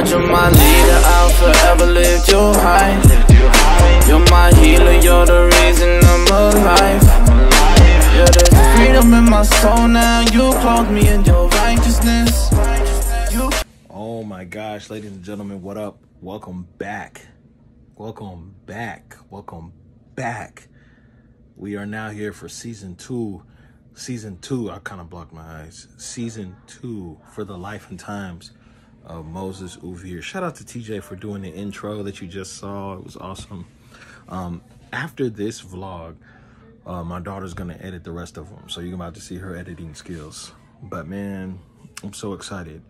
Lord, you're my leader, I'll forever lift you high. You're my healer, you're the reason I'm alive. You're the freedom in my soul now, you clothe me in your righteousness. Oh my gosh, ladies and gentlemen, what up? Welcome back. Welcome back. Welcome back. We are now here for season two. Season two, I kind of blocked my eyes. Season two for the life and times of Moses Uvere. Shout out to TJ for doing the intro that you just saw. It was awesome. After this vlog, my daughter's going to edit the rest of them. So you're about to see her editing skills. But man, I'm so excited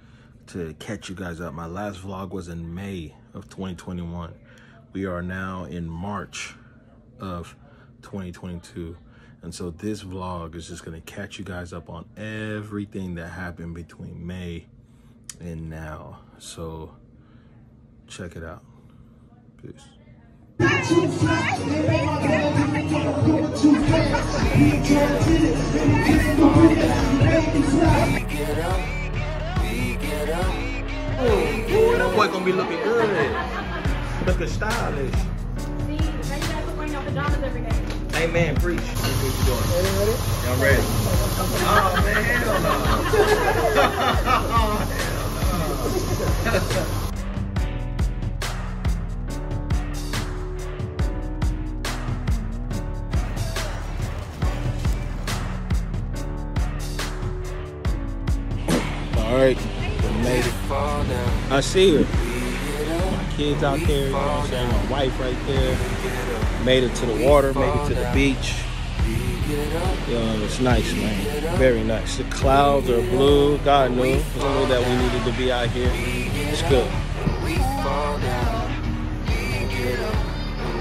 to catch you guys up. My last vlog was in May of 2021. We are now in March of 2022. And so this vlog is just going to catch you guys up on everything that happened between May and now. So check it out. Peace. Ooh, that boy gonna be looking good. Looking stylish. See, now you guys are wearing your pajamas every day. Hey man, preach. Y'all ready? Oh man, hell no. All right, we made it. I see her. My kids out there, you know what I'm saying? My wife right there. Made it to the water, made it to the beach. Yo, it's nice, man. Very nice. The clouds are blue. God knew. It's blue that we needed to be out here. It's good. We fall down. We get up.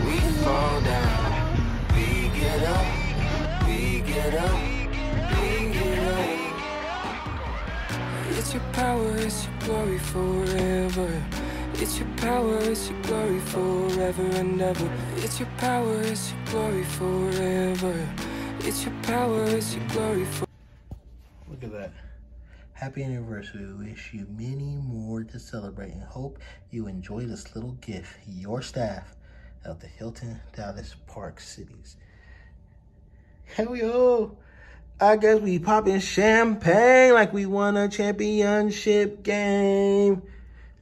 We fall down. We get up. We get up. We get up. It's your power, it's your glory forever. It's your power, it's your glory forever and ever. It's your power, it's your glory forever. It's your power, it's your glory forever. Look at that. Happy anniversary. We wish you many more to celebrate and hope you enjoy this little gift. Your staff at the Hilton Dallas Park Cities. Hell yo! I guess we popping champagne like we won a championship game.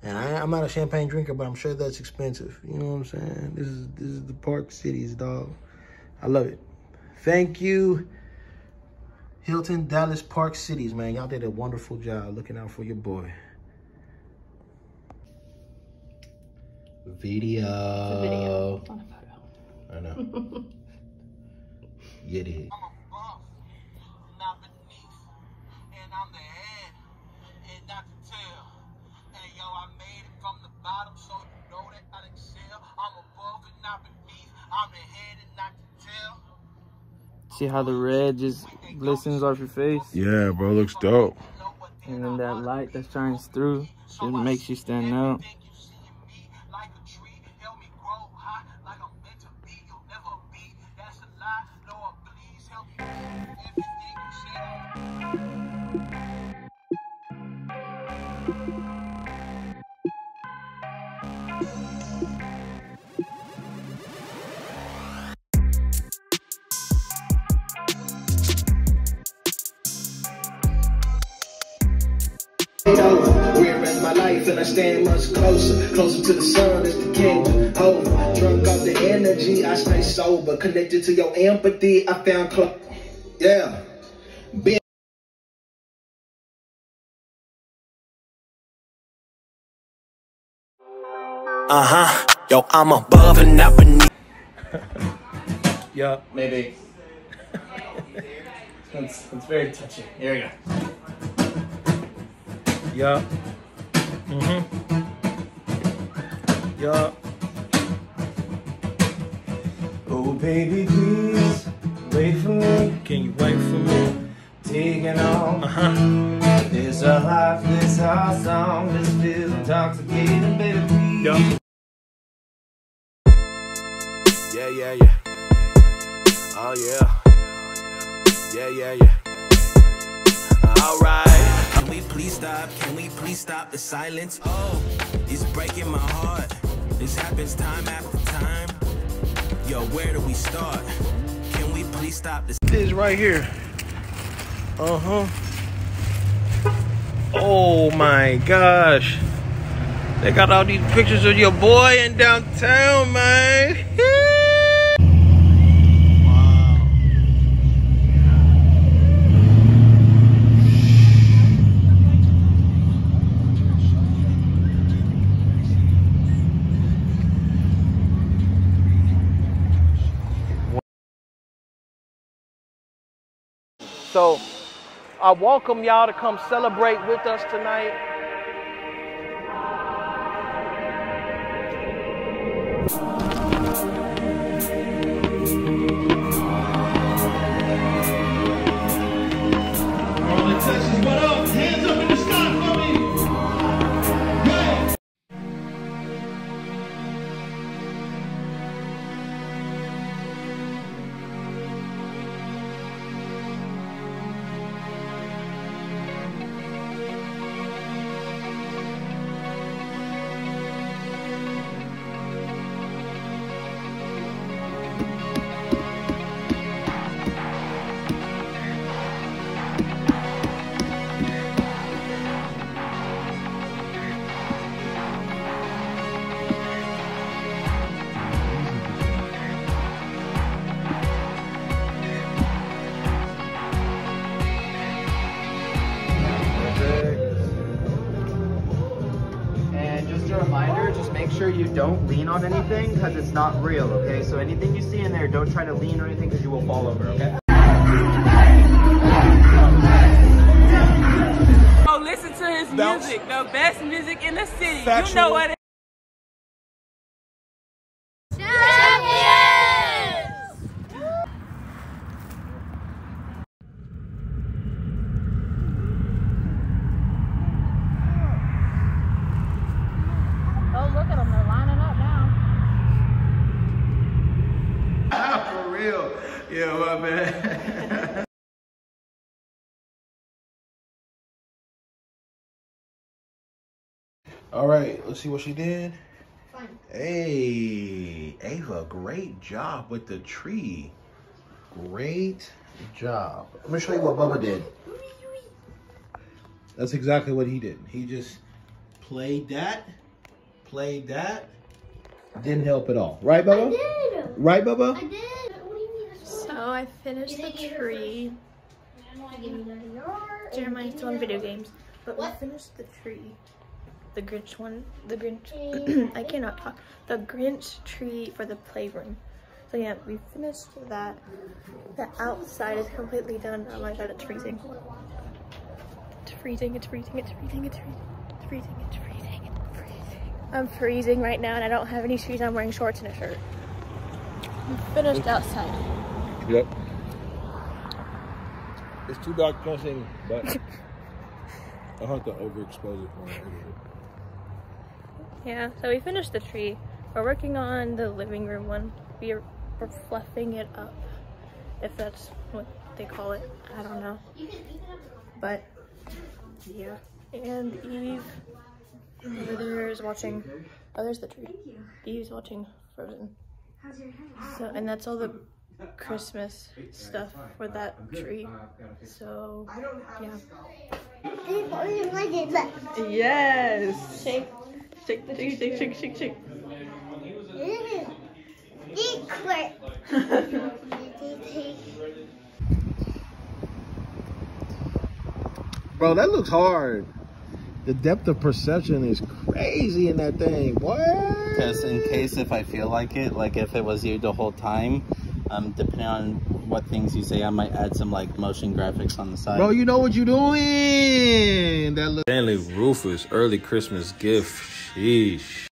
And I'm not a champagne drinker, but I'm sure that's expensive. You know what I'm saying? This is the Park Cities, dog. I love it. Thank you, Hilton Dallas Park Cities, man. Y'all did a wonderful job looking out for your boy. Video. It's a video. It's not a photo. I know. You did. I'm above, not beneath, and I'm the head, and not the tail. Yo, I made it from the bottom, so you know that I excel. I'm above and not beneath. I'm the head and not the tail. See how the red just glistens off your face? Yeah, bro, looks dope. And then that light that shines through, it makes you stand out. And I stand much closer, closer to the sun as the kingdom over. Drunk off the energy, I stay sober. Connected to your empathy, I found close. Yeah. Being Yo, I'm above and not beneath. Yup, maybe. That's very touching. Here we go. Yup. Mm-hmm. Yeah. Oh baby, please wait for me. Can you wait for me? Taking on. There's a life, this our song, this feels intoxicating, baby. Please. Yeah. Yeah, yeah, yeah. Oh yeah. Yeah, yeah, yeah. All right. please stop? Can we please stop the silence? Oh, it's breaking my heart. This happens time after time. Yo, where do we start? Can we please stop this? This is right here. Oh my gosh. They got all these pictures of your boy in downtown, man. So I welcome y'all to come celebrate with us tonight. Rolling Texas, what up? Hands up in the sky for me. Don't lean on anything because it's not real, okay? So anything you see in there, don't try to lean or anything because you will fall over, okay? Oh, listen to his music. The best music in the city. Factual. You know what it is. Champions! Oh, look at him. Yeah, my man. All right, let's see what she did. Fine. Hey, Ava, great job with the tree. Great job. Let me show you what Bubba did. That's exactly what he did. He just played that. Didn't help at all. Right, Bubba? I did. Right, Bubba? I did. Oh, I finished the tree. Jeremiah's still on video games, but we finished the tree. The Grinch one, the Grinch, I cannot talk. The Grinch tree for the playroom. So yeah, we finished that. The outside is completely done. Oh my god, it's freezing. It's freezing, it's freezing, it's freezing, it's freezing, it's freezing, it's freezing, it's freezing. I'm freezing right now and I don't have any shoes. I'm wearing shorts and a shirt. We finished outside. Yep. It's too dark crossing, but I'll have to overexpose it for it. Yeah, so we finished the tree. We're working on the living room one. We're fluffing it up, if that's what they call it. I don't know. But, yeah. And Eve over there is watching. Oh, there's the tree. Eve's watching Frozen. So, and that's all the Christmas stuff for that tree. So, yeah. Yes! Shake, shake the tree, shake, shake, shake, shake. Bro, that looks hard. The depth of perception is crazy in that thing. What? Just in case if I feel like it, like if it was you the whole time, depending on what things you say, I might add some like motion graphics on the side. Bro, you know what you're doing. That look. Stanley Rufus, early Christmas gift. Sheesh.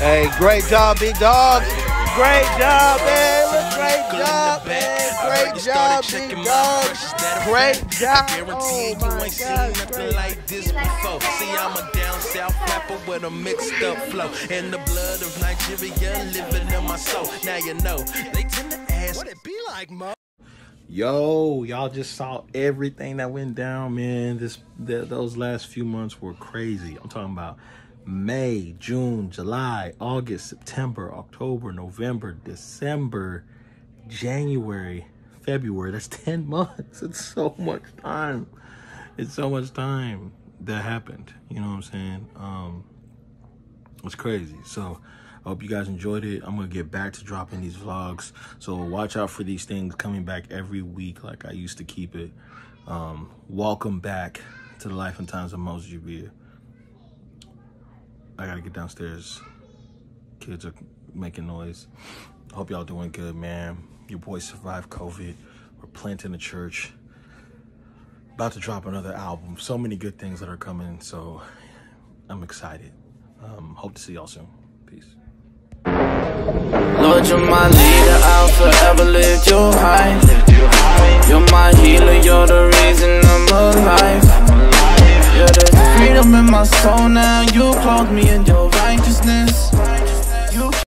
Hey, great job, big dog. Great job, man. Great job, man. Great job, big dog. Great job. I guarantee you ain't seen nothing like this before. See, I'm a down south rapper with a mixed up flow. And the blood of Nigeria living in my soul. Now you know, they tend to ask what it be like, Mo. Yo, y'all just saw everything that went down, man. Those last few months were crazy. I'm talking about May, June, July, August, September, October, November, December, January, February. That's 10 months. It's so much time. It's so much time that happened. You know what I'm saying? It's crazy. So I hope you guys enjoyed it. I'm going to get back to dropping these vlogs. So watch out for these things coming back every week like I used to keep it. Welcome back to the life and times of Moses Uvere. I got to get downstairs. Kids are making noise. Hope y'all doing good, man. Your boy survived COVID. We're planting a church. About to drop another album. So many good things that are coming. So I'm excited. Hope to see y'all soon. Peace. Lord, you're my leader, I'll forever lift you high. You're my healer, you're the reason